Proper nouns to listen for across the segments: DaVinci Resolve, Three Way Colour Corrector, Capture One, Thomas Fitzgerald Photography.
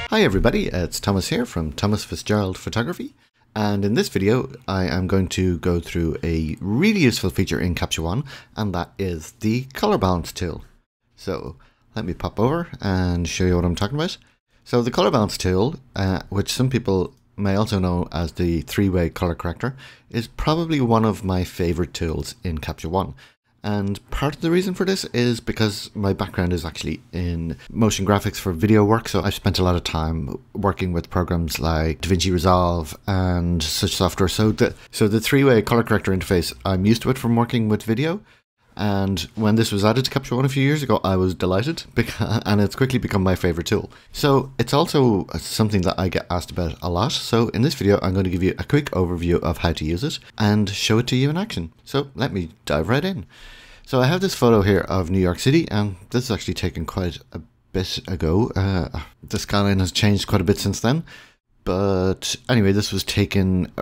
Hi everybody, it's Thomas here from Thomas Fitzgerald Photography, and in this video I am going to go through a really useful feature in Capture One, and that is the color balance tool. So let me pop over and show you what I'm talking about. So the color balance tool, which some people may also know as the Three-Way Colour Corrector, is probably one of my favourite tools in Capture One. And part of the reason for this is because my background is actually in motion graphics for video work, so I've spent a lot of time working with programs like DaVinci Resolve and such software. So the three-way color corrector interface, I'm used to it from working with video. And when this was added to Capture One a few years ago, I was delighted, and it's quickly become my favorite tool. So it's also something that I get asked about a lot. So in this video, I'm going to give you a quick overview of how to use it and show it to you in action. So let me dive right in. So I have this photo here of New York City, and this is actually taken quite a bit ago. The skyline has changed quite a bit since then. But anyway, this was taken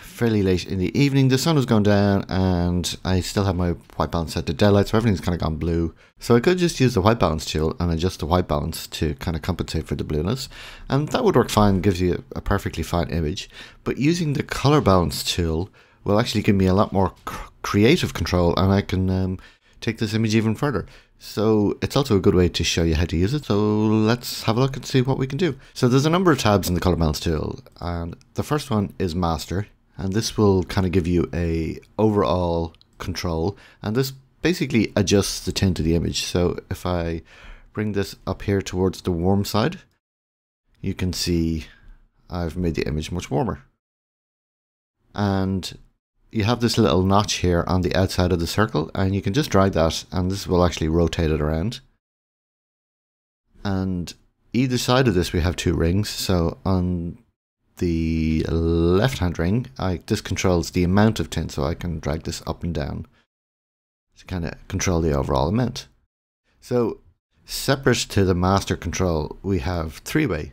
fairly late in the evening. The sun was going down and I still have my white balance set to daylight, so everything's kind of gone blue. So I could just use the white balance tool and adjust the white balance to kind of compensate for the blueness, and that would work fine, gives you a perfectly fine image. But using the color balance tool will actually give me a lot more creative control, and I can take this image even further. So it's also a good way to show you how to use it. So let's have a look and see what we can do. So there's a number of tabs in the color balance tool, and the first one is master. And this will kind of give you a overall control, and this basically adjusts the tint of the image. So if I bring this up here towards the warm side, you can see I've made the image much warmer. And you have this little notch here on the outside of the circle, and you can just drag that, and this will actually rotate it around. And either side of this we have two rings, so on the left hand ring, this controls the amount of tint, so I can drag this up and down to kind of control the overall amount. So separate to the master control, we have three-way,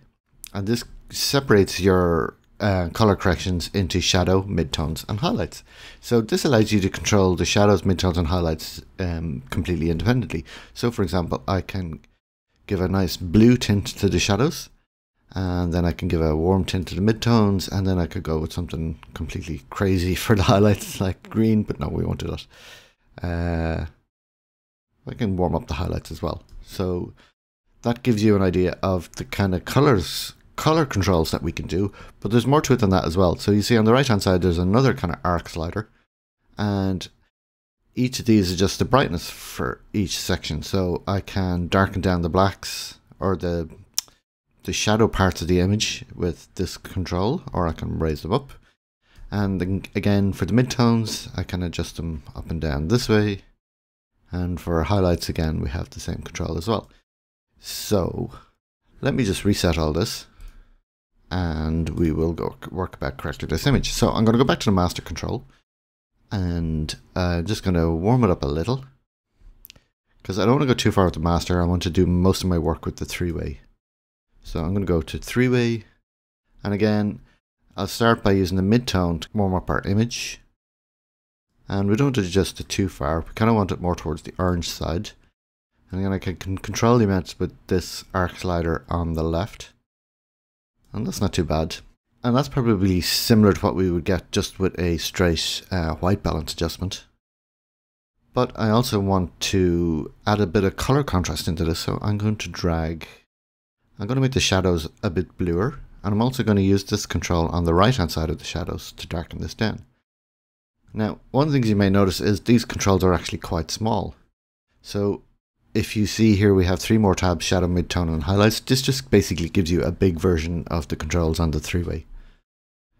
and this separates your color corrections into shadow, midtones and highlights. So this allows you to control the shadows, midtones and highlights completely independently. So for example, I can give a nice blue tint to the shadows, and then I can give a warm tint to the midtones, and then I could go with something completely crazy for the highlights like green, but no, we won't do that. I can warm up the highlights as well. So that gives you an idea of the kind of color controls that we can do, but there's more to it than that as well. So you see on the right hand side, there's another kind of arc slider, and each of these adjusts the brightness for each section. So I can darken down the blacks or the shadow parts of the image with this control, or I can raise them up. And then again for the midtones, I can adjust them up and down this way. And for highlights again, we have the same control as well. So let me just reset all this, and we will go work back correctly this image. So I'm going to go back to the master control, and I'm just going to warm it up a little, because I don't want to go too far with the master. I want to do most of my work with the three-way. So I'm going to go to three-way, and again, I'll start by using the mid-tone to warm up our image. And we don't adjust it too far, we kind of want it more towards the orange side. And again, I can control the amount with this arc slider on the left. And that's not too bad. And that's probably similar to what we would get just with a straight white balance adjustment. But I also want to add a bit of color contrast into this, so I'm going to make the shadows a bit bluer, and I'm also going to use this control on the right hand side of the shadows to darken this down. Now, one of the things you may notice is these controls are actually quite small. So if you see here, we have three more tabs: shadow, midtone and highlights. This just basically gives you a big version of the controls on the three-way.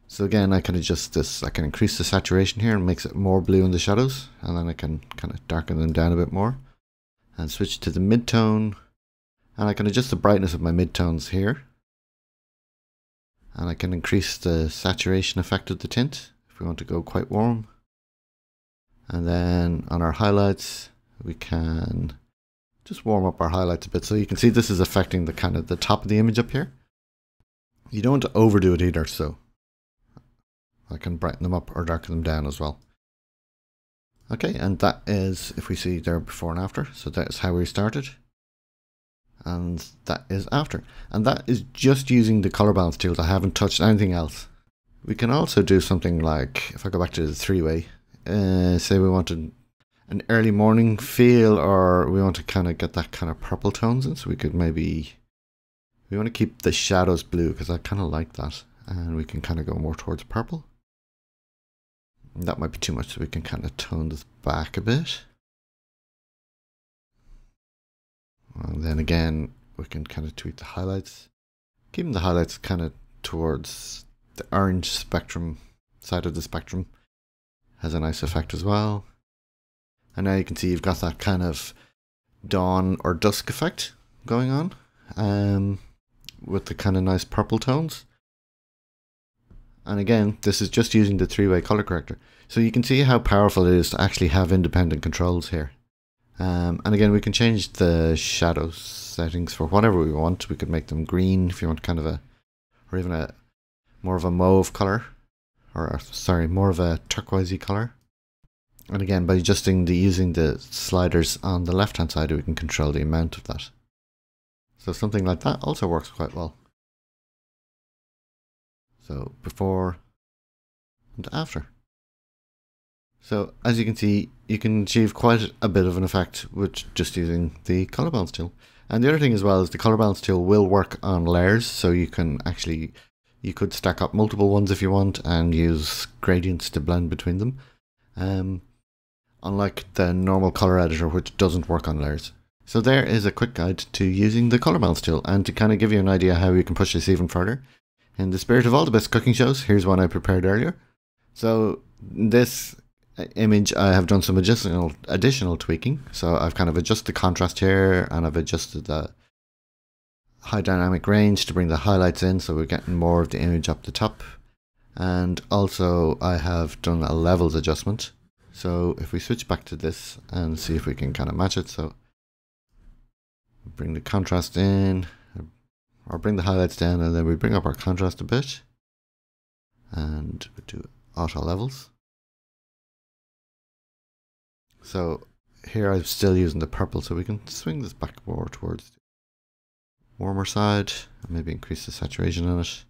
So again, I can adjust this. I can increase the saturation here and makes it more blue in the shadows, and then I can kind of darken them down a bit more, and switch to the midtone. And I can adjust the brightness of my midtones here. And I can increase the saturation effect of the tint if we want to go quite warm. And then on our highlights, we can just warm up our highlights a bit. So you can see this is affecting the kind of the top of the image up here. You don't want to overdo it either, so I can brighten them up or darken them down as well. Okay, and that is, if we see there, before and after, so that's how we started. And that is after. And that is just using the color balance tools. I haven't touched anything else. We can also do something like, if I go back to the three-way, say we wanted an early morning feel, or we want to kind of get that kind of purple tones in, so we could maybe, we want to keep the shadows blue because I kind of like that, and we can kind of go more towards purple. And that might be too much, so we can kind of tone this back a bit. And then again, we can kind of tweak the highlights, keeping the highlights kind of towards the orange spectrum, side of the spectrum. Has a nice effect as well. And now you can see you've got that kind of dawn or dusk effect going on, with the kind of nice purple tones. And again, this is just using the three-way color corrector. So you can see how powerful it is to actually have independent controls here. And again, we can change the shadow settings for whatever we want. We could make them green if you want kind of a, or even a more of a mauve color, or sorry, more of a turquoisey color. And again, by adjusting the, using the sliders on the left-hand side, we can control the amount of that. So something like that also works quite well. So before and after. So as you can see, you can achieve quite a bit of an effect with just using the color balance tool. And the other thing as well is the color balance tool will work on layers, so you can actually, you could stack up multiple ones if you want and use gradients to blend between them. Unlike the normal color editor, which doesn't work on layers. So there is a quick guide to using the color balance tool, and to kind of give you an idea how you can push this even further. In the spirit of all the best cooking shows, here's one I prepared earlier. So this image, I have done some additional tweaking. So I've kind of adjusted the contrast here, and I've adjusted the high dynamic range to bring the highlights in, so we're getting more of the image up the top. And also I have done a levels adjustment. So if we switch back to this and see if we can kind of match it. So bring the contrast in, or bring the highlights down, and then we bring up our contrast a bit. And we do auto levels. So here I'm still using the purple, so we can swing this back more towards the warmer side, and maybe increase the saturation on it.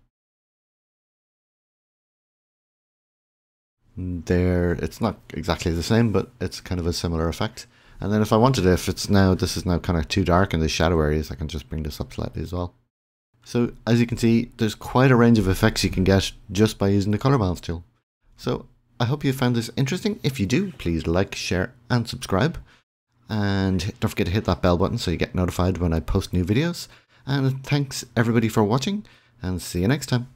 There, it's not exactly the same, but it's kind of a similar effect. And then if I wanted, if it's now, this is now kind of too dark in the shadow areas, I can just bring this up slightly as well. So as you can see, there's quite a range of effects you can get just by using the color balance tool. So I hope you found this interesting. If you do, please like, share and subscribe. And don't forget to hit that bell button so you get notified when I post new videos. And thanks everybody for watching, and see you next time.